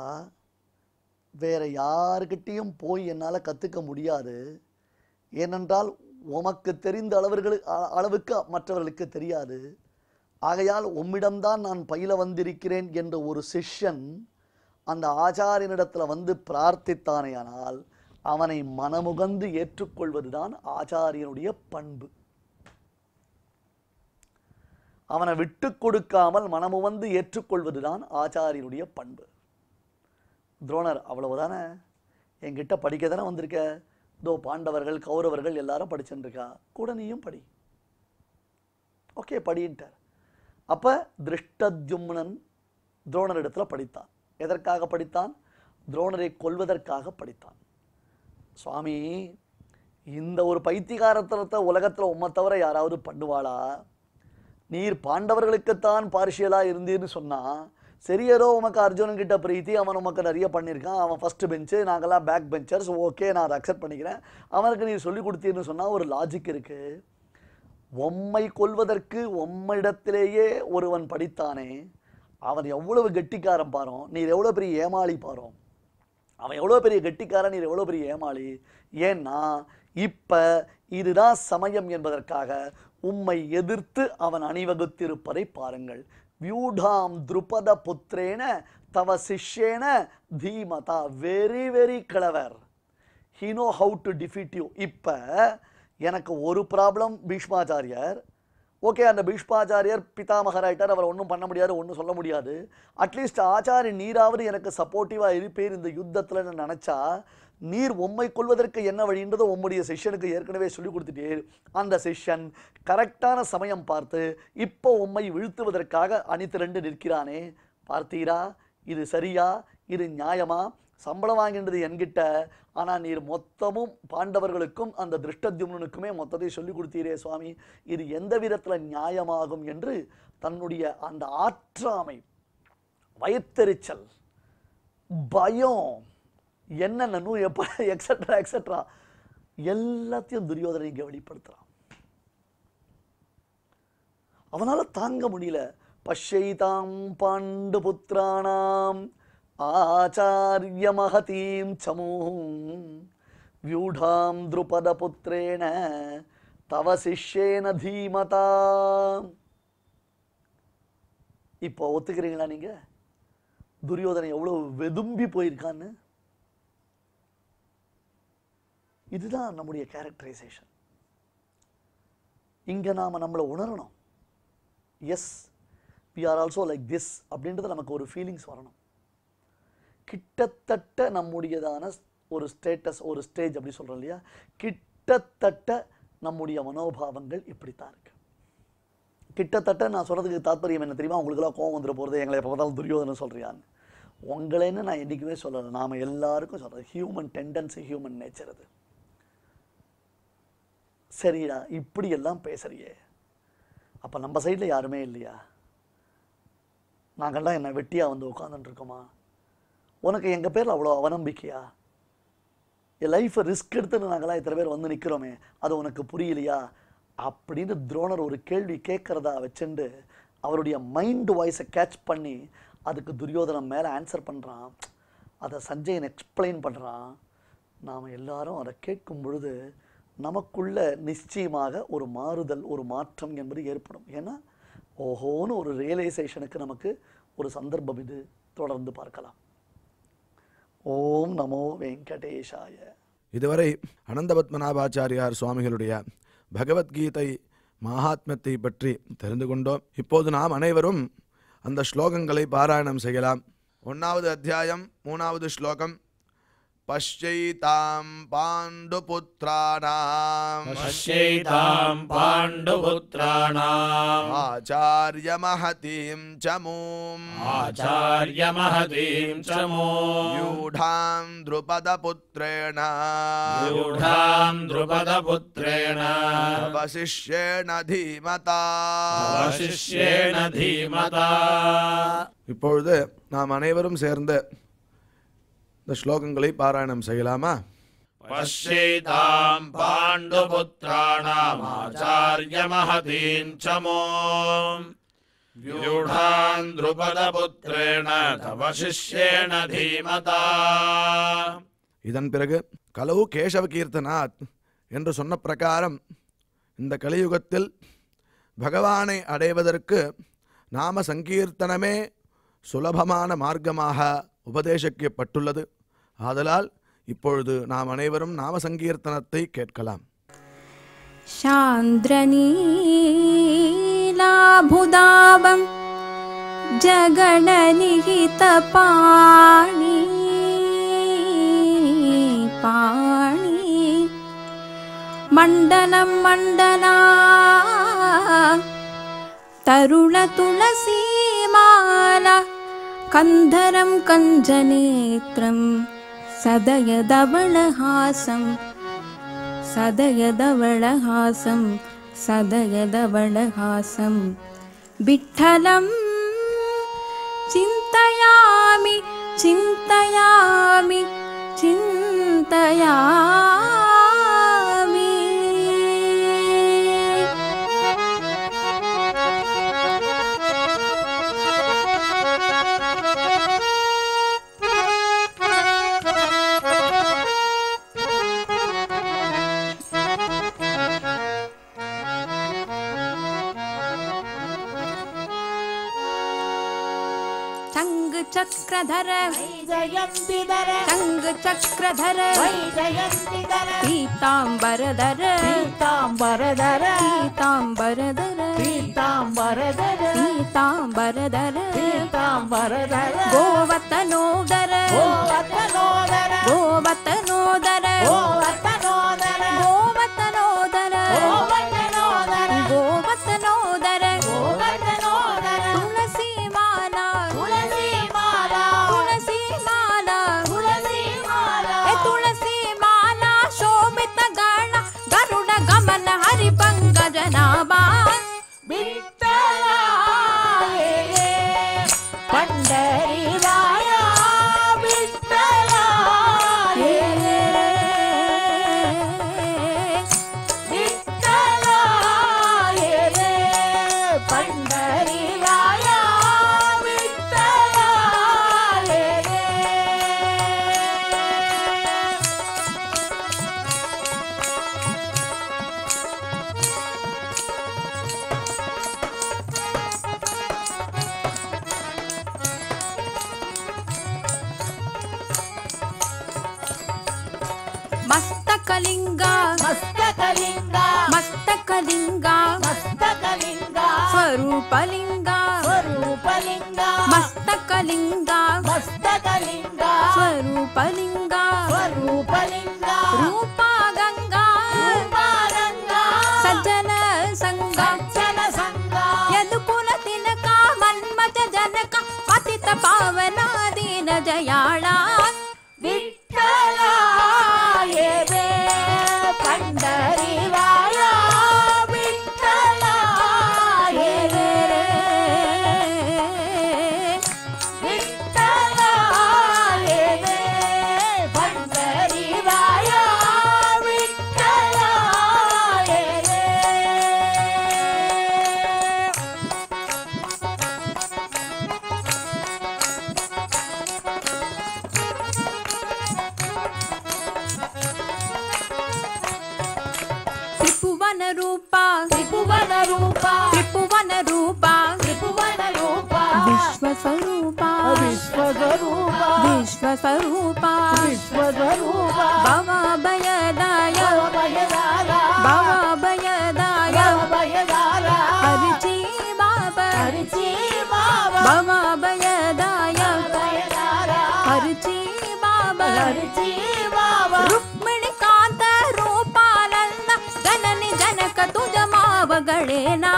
வேற யாருக்கிட்டையும் போய் என்னால் கற்றுக்க முடியாது ஏனென்றால் உமக்கு தெரிந்த அளவர்களுக்கு அளவுக்கு மற்றவர்களுக்கு தெரியாது ஆகையால் உம்மிடம்தான் நான் பயில வந்திருக்கிறேன் என்ற ஒரு சிஷ்யன் அந்த ஆச்சாரியனிடத்தில் வந்து பிரார்த்தித்தானேயானால் அவனை மனமுகந்து ஏற்றுக்கொள்வதுதான் ஆச்சாரியனுடைய பண்பு அவனை விட்டு கொடுக்காமல் மனமுகந்து ஏற்றுக்கொள்வதுதான் ஆச்சாரியனுடைய பண்பு துரோணர் அவ்வளவுதானே என்கிட்ட படிக்க தானே வந்திருக்க தோ பாண்டவர்கள் கௌரவர்கள் எல்லாரும் படிச்சுட்டு இருக்கா கூட நீயும் படி ஓகே படின்ட்டார் அப்ப திருஷ்டத்யும்னன் துரோணரிடத்தில் படித்தான் எதற்காக படித்தான் துரோணரை கொல்வதற்காக படித்தான் சுவாமி இந்த ஒரு பைத்தியகாரத்தனத்தை உலகத்தில் உம்மை தவிர யாராவது பண்ணுவாளா நீர் பாண்டவர்களுக்குத்தான் பார்ஷியலாக இருந்தீர்னு சொன்னால் சரியரோ உமக்கு அர்ஜுனன்கிட்ட பிரீத்தி, அவன் உமக்கு நிறைய பண்ணியிருக்கான், அவன் ஃபஸ்ட்டு பெஞ்சு நாங்களாம் பேக் பெஞ்சர்ஸ், ஓகே நான் அதை அக்செப்ட் பண்ணிக்கிறேன், அவனுக்கு நீர் சொல்லி கொடுத்தீர்னு சொன்னால் ஒரு லாஜிக் இருக்குது. உம்மை கொள்வதற்கு உம்மிடத்திலேயே ஒருவன் படித்தானே, அவன் எவ்வளவு கெட்டிக்காரன் பாரும், நீர் எவ்வளோ பெரிய ஏமாளி பாரும், அவன் எவ்வளோ பெரிய கெட்டிக்காரன், நீர் எவ்வளோ பெரிய ஏமாளி. ஏன்னா இப்போ இதுதான் சமயம் என்பதற்காக உம்மை எதிர்த்து அவன் அணிவகுத்திருப்பதை பாருங்கள். வியூடாம் துருபத புத்திரேன தவ சிஷ்யேன தீமதா, very very clever, he know how to defeat you. இப்போ எனக்கு ஒரு ப்ராப்ளம் பீஷ்மாச்சாரியார், ஓகே அந்த பீஷ்மாச்சாரியார் பிதாமகராயிட்டார், அவர் ஒன்றும் பண்ண முடியாது, ஒன்றும் சொல்ல முடியாது, அட்லீஸ்ட் ஆச்சாரிய நீராவது எனக்கு சப்போர்ட்டிவாக இருப்பேர் இந்த யுத்தத்தில் நினச்சா, நீர் உம்மை கொள்வதற்கு என்ன வழின்றதை உம்முடைய செஷனுக்கு ஏற்கனவே சொல்லி கொடுத்துட்டீர். அந்த செஷன் கரெக்டான சமயம் பார்த்து இப்போ உம்மை வீழ்த்துவதற்காக அணி திரண்டு நிற்கிறானே, பார்த்தீரா இது சரியா, இது நியாயமா, சம்பளம் வாங்கின்றது என்கிட்ட, ஆனால் நீர் மொத்தமும் பாண்டவர்களுக்கும் அந்த திருஷ்டத்யும்னுக்குமே மொத்தத்தை சொல்லி கொடுத்தீரே சுவாமி, இது எந்த விதத்தில் நியாயமாகும் என்று தன்னுடைய அந்த ஆற்றாமை, வயத்தெரிச்சல், பயம், என்னென்னு எப்போ எக்ஸட்ரா எக்ஸட்ரா எல்லாத்தையும் துரியோதனை இங்கே வெளிப்படுத்துகிறான். அவனால் தாங்க முடியல. பஷைதாம் பாண்டு புத்திராணாம் ஆச்சாரிய மகதீம் சமூம் வியூடாம் திருபத புத்திரேன தவ சிஷ்யேன தீமதா. இப்போ ஒத்துக்கிறீங்களா நீங்கள் துரியோதனை எவ்வளோ வெதும்பி போயிருக்கான்னு? இதுதான் நம்முடைய கேரக்டரைசேஷன். இங்கே நாம் நம்மளை உணரணும். Yes we are also like this அப்படின்றது நமக்கு ஒரு ஃபீலிங்ஸ் வரணும். கிட்டத்தட்ட நம்முடையதான ஒரு ஸ்டேட்டஸ், ஒரு ஸ்டேஜ் அப்படி சொல்கிறோம் இல்லையா, கிட்டத்தட்ட நம்முடைய மனோபாவங்கள் இப்படித்தான் இருக்குது. கிட்டத்தட்ட நான் சொல்கிறதுக்கு தாற்பயம் என்ன தெரியுமா, உங்களுக்கெல்லாம் கோவம் வந்துட்டு போகிறது, எங்களை எப்போ பார்த்தாலும் துரியோதனை சொல்கிறியான்னு. உங்களேன்னு நான் என்றைக்குமே சொல்லலை, நாம் எல்லாருக்கும் சொல்கிறது ஹியூமன் டெண்டன்சி, ஹியூமன் நேச்சர் அது. சரிடா இப்படியெல்லாம் பேசுகிறியே, அப்போ நம்ம சைடில் யாருமே இல்லையா? நாங்கள்லாம் என்ன வெட்டியாக வந்து உட்காந்துட்டுருக்கோமா? உனக்கு எங்கள் பேரில் அவ்வளோ அவநம்பிக்கையா? என் லைஃப்பை ரிஸ்க் எடுத்துன்னு நாங்களாம் இத்தனை பேர் வந்து நிற்கிறோமே, அது உனக்கு புரியலையா அப்படின்னு துரோணர் ஒரு கேள்வி கேட்குறதா வச்சுண்டு அவருடைய மைண்டு வாய்ஸை கேட்ச் பண்ணி அதுக்கு துரியோதனம் மேலே ஆன்சர் பண்ணுறான். அதை சஞ்சயன் எக்ஸ்பிளைன் பண்ணுறான். நாம் எல்லாரும் அதை கேட்கும் பொழுது நமக்குள்ள நிச்சயமாக ஒரு மாறுதல், ஒரு மாற்றம் என்பது ஏற்படும். ஏன்னா ஓஹோன்னு ஒரு ரியலைசேஷனுக்கு நமக்கு ஒரு சந்தர்ப்பம் இது. தொடர்ந்து பார்க்கலாம். ஓம் நமோ வெங்கடேஷாய. இதுவரை அனந்த பத்மநாபாச்சாரியார் சுவாமிகளுடைய பகவத்கீதை மகாத்மியத்தை பற்றி தெரிந்து கொண்டோம். இப்போது நாம் அனைவரும் அந்த ஸ்லோகங்களை பாராயணம் செய்யலாம். ஒன்றாவது அத்தியாயம் மூணாவது ஸ்லோகம். பஷ்யைதாம் பாண்டுபுத்ராணாம் பஷ்யைதாம் பாண்டுபுத்ராணாம் ஆச்சார்ய மஹதீம் சமூம் ஆச்சார்ய மஹதீம் சமூம் யூடாம் த்ருபத புத்ரேண யூடாம் த்ருபத புத்ரேண வசிஷ்யேன தீமதா வசிஷ்யேன தீமதா. இப்பொழுது நாம் அனைவரும் சேர்ந்து இந்த ஸ்லோகங்களை பாராயணம் செய்யலாமா? பஷ்யைதாம் பாண்டுபுத்ராணாம் ஆச்சார்ய மஹதீம் சமூம் வியூடாம் த்ருபத புத்ரேண தவ சிஷ்யேன தீமதா. இதன் பிறகு கலவு கேசவ கீர்த்தனாத் என்று சொன்ன பிரகாரம் இந்த கலியுகத்தில் பகவானை அடைவதற்கு நாம சங்கீர்த்தனமே சுலபமான மார்க்கமாக உபதேசிக்கப்பட்டுள்ளது. ஆதலால் இப்பொழுது நாம் அனைவரும் நாம சங்கீர்த்தனத்தை கேட்கலாம். சாந்திரநீலாபுதாபம் ஜகடநிகித பாணி பாணி மண்டலம் மண்டலா தருள துளசி மாலா கந்தரம் கஞ்சநேத்ரம் சதயதவளஹாசம் சதயதவளஹாசம் சதயதவளஹாசம் विठ्ठलं चिन्तयामि चिन्तयामि चिन्तयामि। चक्रधर वैजयंतीधर संग चक्रधर वैजयंतीधर पीतांबरधर पीतांबरधर पीतांबरधर पीतांबरधर पीतांबरधर पीतांबरधर गोवतनोदर गोवतनोदर गोवतनोदर गोवतनोदर गोवतनोदर गोवतनोदर गोवतनोदर गोवतनोदर तुलसी माला स्वरूपलिंगा स्वरूपलिंगा मस्तकलिंगा मस्तकलिंगा स्वरूपलिंगा स्वरूपलिंगा रूपा गंगा रूपा गंगा सज्जन संगा सज्जन संगा यदुकुल तिनका मन्मथ जनक पतित पावना दीन दयाला विठ्ठला ये रे पंढरी वाला स्वरूपा विश्वरूपा विश्वस्वरूपा विश्वरूपा बाबा भयदाय बाबा भयदाय हरिजी बाबा हरिजी बाबा बाबा भयदाय हरिजी बाबा हरिजी बाबा रुक्मिणी कांत रूपानंद जननी जनक तुझ मावगळेना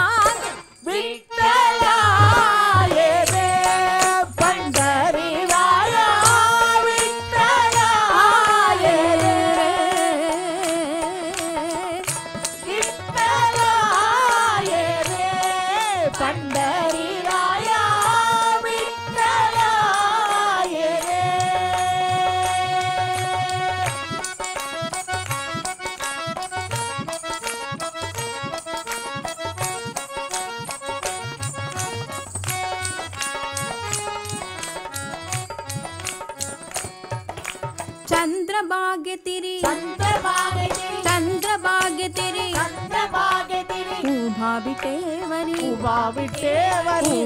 भावितेवरी भावितेवरी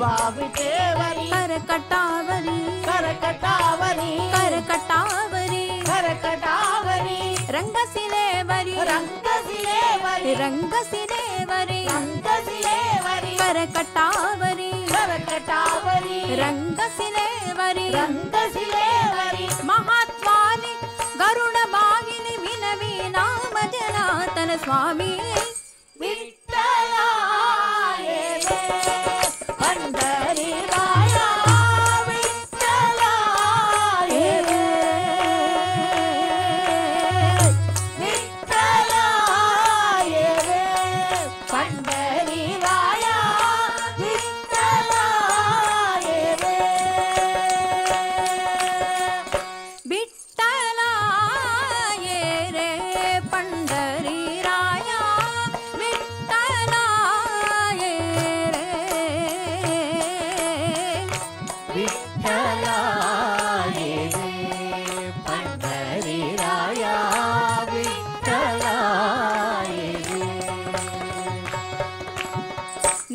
भावितेवरी करकटावरी करकटावरी करकटावरी करकटावरी रंगसिलेवरी रंगसिलेवरी रंगसिलेवरी रंगसिलेवरी करकटावरी करकटावरी रंगसिलेवरी रंगसिलेवरी महात्मानि गरुण बाहिनि विनवी नाम जनातन स्वामी Pandari Vaya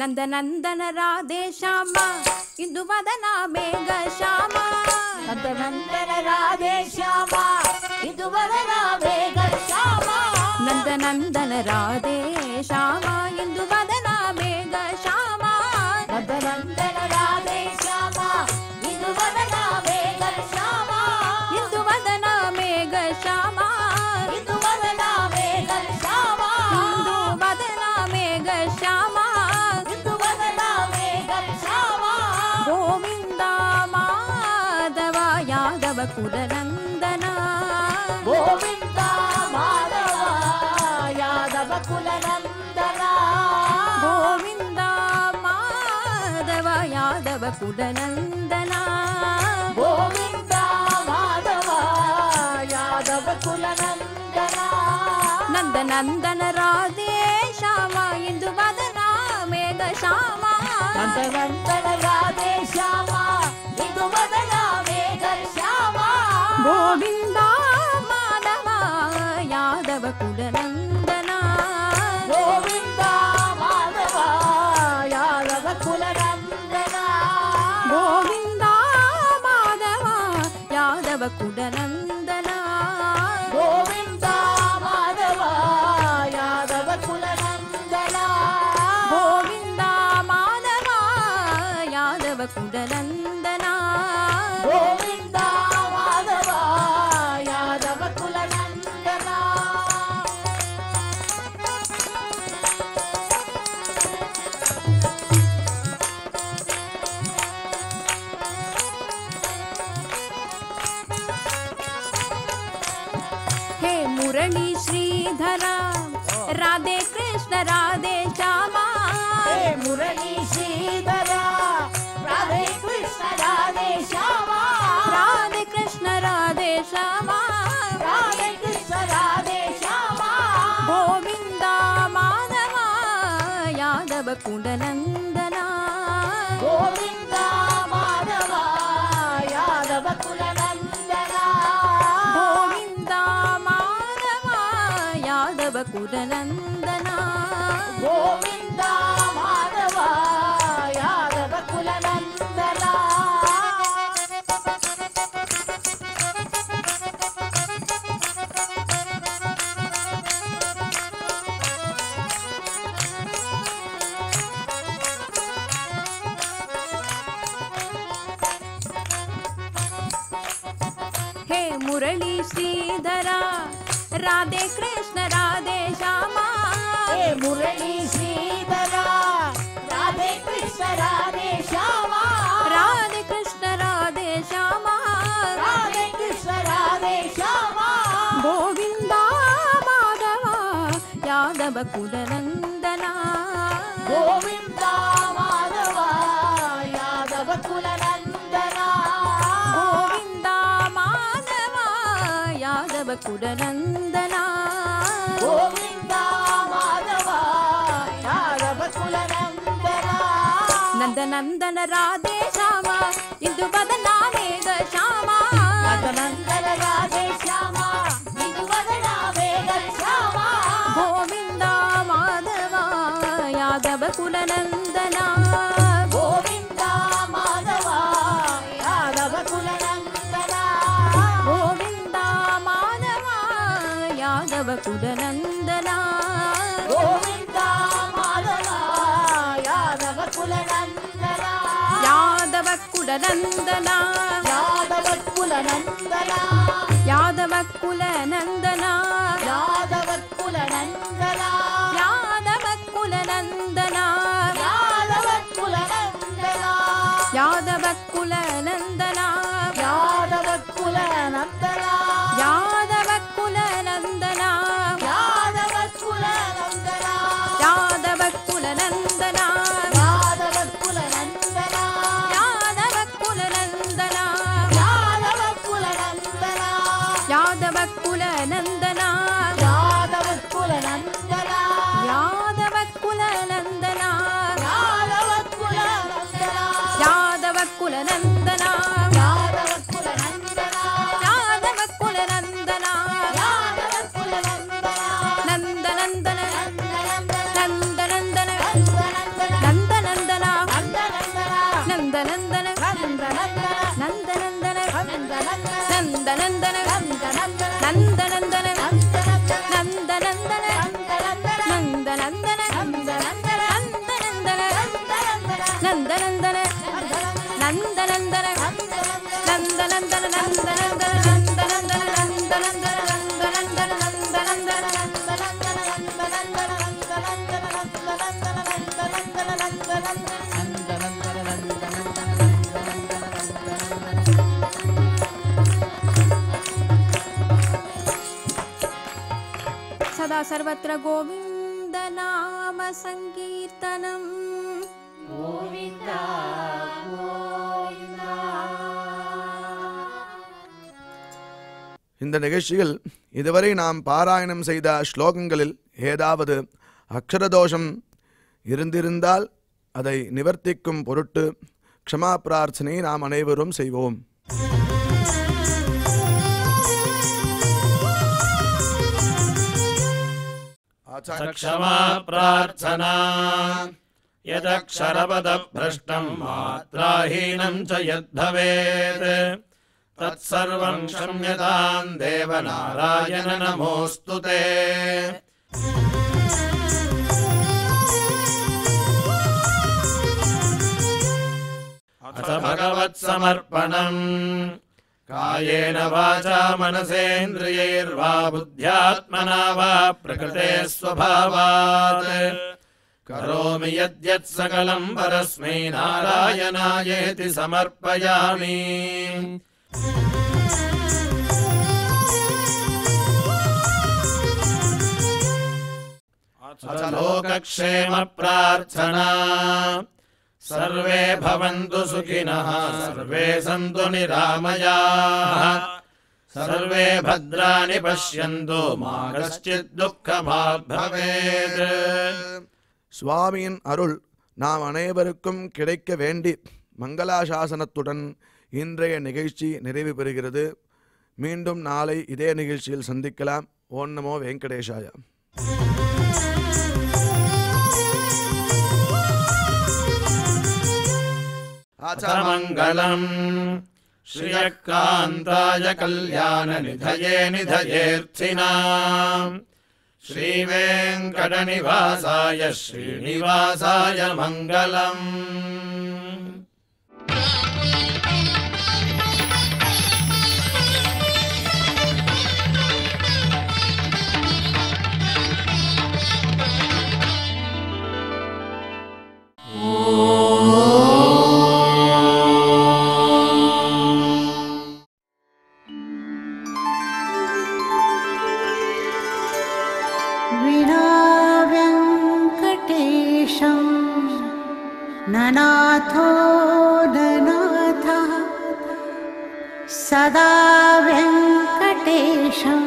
नंदनंदन राधे श्यामा इंदु वदना मेघ श्यामा नंदनंदन राधे श्यामा इंदु वदना मेघ श्यामा नंदनंदन राधे श्यामा इंदु वदना मेघ श्यामा नंदनंदन राधे श्यामा इंदु वदना मेघ श्यामा इंदु वदना मेघ श्यामा इंदु वदना मेघ श्यामा इंदु वदना मेघ श्यामा इंदु वदना मेघ श्यामा गोविंदा माधव यादव कुलनंदन गोविंदा माधव यादव कुलनंदन गोविंदा माधव यादव कुलनंदन गोविंदा माधव यादव कुलनंदन नंदनंदन राधे श्यामा इंदु वदना मेघ श्यामा नंदनंदन राधे श्यामा इंदु वदना मेघ श्यामा गोविंदा माधव यादव कुलनंदन गोविंदा माधव यादव कुलनंदन गोविंदा माधव यादव कुलनंदन गोविंदा माधव यादव कुलनंदन गोविंदा माधव यादव कुलनंदन गोविंदा माधव यादव कुलनंदन हे मुरली श्रीधर राधे कृष्ण राधे श्यामा हे मुरली श्रीधर राधे कृष्ण राधे श्यामा राधे कृष्ण राधे श्यामा राधे कृष्ण राधे श्यामा गोविंदा माधव यादव कुलनंदन गोविंदा माधव यादव कुलनंदन गोविंदा माधव यादव कुलनंदन गोविंदा माधव यादव कुलनंदन हे मुरली श्रीधर राधे कृष्ण राधे श्यामा हे मुरली श्रीधर राधे कृष्ण राधे श्यामा राधे कृष्ण राधे श्यामा राधे कृष्ण राधे श्यामा गोविंदा माधव यादव कुलनंदन गोविंदा माधव यादव कुलनंदन गोविंदा माधव यादव कुलनंदन गोविंदा माधव यादव कुलनंदन नंदनंदन राधे श्यामा इंदु वदना मेघ श्यामा नंदनंदन राधे श्यामा इंदु वदना मेघ श्यामा गोविंदा माधव यादव कुलनंदन गोविंदा माधव यादव कुलनंदन गोविंदा माधव यादव कुलनंदन गोविंदा माधव यादव कुलनंदन यादव कुलनंदन यादव कुलनंदन यादव कुलनंदन यादव कुलनंदन यादव कुलनंदन यादव कुलनंदन यादव कुलनंदन यादव कुलनंदन यादव कुलनंदन यादव कुलनंदन यादव कुलनंदन यादव कुलनंदन यादव कुलनंदन यादव कुलनंदन यादव कुलनंदन यादव कुलनंदन यादव कुलनंदन यादव कुलनंदन यादव कुलनंदन यादव कुलनंदन यादव कुलनंदन यादव कुलनंदन नंदनंदन नंदनंदन नंदनंदन नंदनंदन नंदन नंदन नंदन नंदन नंदन नंदन सर्वत्र गोविंद नाम संकीर्तनम गोविंद गोविंद இந்த நிகழ்ச்சியில் இதுவரை நாம் பாராயணம் செய்த ஸ்லோகங்களில் ஏதாவது அக்ஷர தோஷம் இருந்திருந்தால் அதை நிவர்த்திக்கும் பொருட்டு க்ஷமா பிரார்த்தனை நாம் அனைவரும் செய்வோம் क्षमा प्रार्थना यदक्षरपद भ्रष्टं मात्राहीनं च यद्भवेत् तत्सर्वं क्षम्यतां देव नारायण नमोऽस्तु ते अथ भगवत्समर्पणम् कायेन वाचा मनसेन्द्रियैर्वा बुद्ध्यात्मना वा प्रकृते स्वभावात् करोमि यद्यत् सकलं परस्मै नारायणायेति समर्पयामि अथ लोकक्षेम प्रार्थना सर्वे भवन्तु सुखिनः सर्वे सन्तु निरामयाः सर्वे भद्राणि पश्यन्तु मा कश्चित् दुःखमाद् भवेत् स्वामीन अरुल नाम अनेवरुक्कुम किडैक्क वेंडी मंगलाशासनत्तुडन् इन्रैय निगழ்ச்சி நிறைவு பெறுகிறது மீண்டும் நாளை இதே நிகழ்ச்சியில் சந்திக்கலாம் ஓம் நமோ வெங்கடேஷாய अथ मंगलम् श्रियकांताय कल्याण निधये निधयेर्थिनाम् श्री वेंकटनिवासाय श्रीनिवासाय मंगलम् नाथो नाथः सदा वेंकटेशं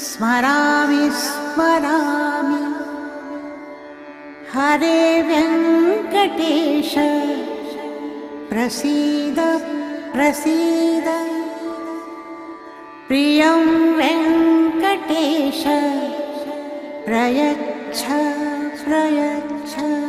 स्मरामि स्मरामि हरे वेंकटेश प्रसीद प्रसीद प्रियं वेंकटेश प्रयच्छ प्रयच्छ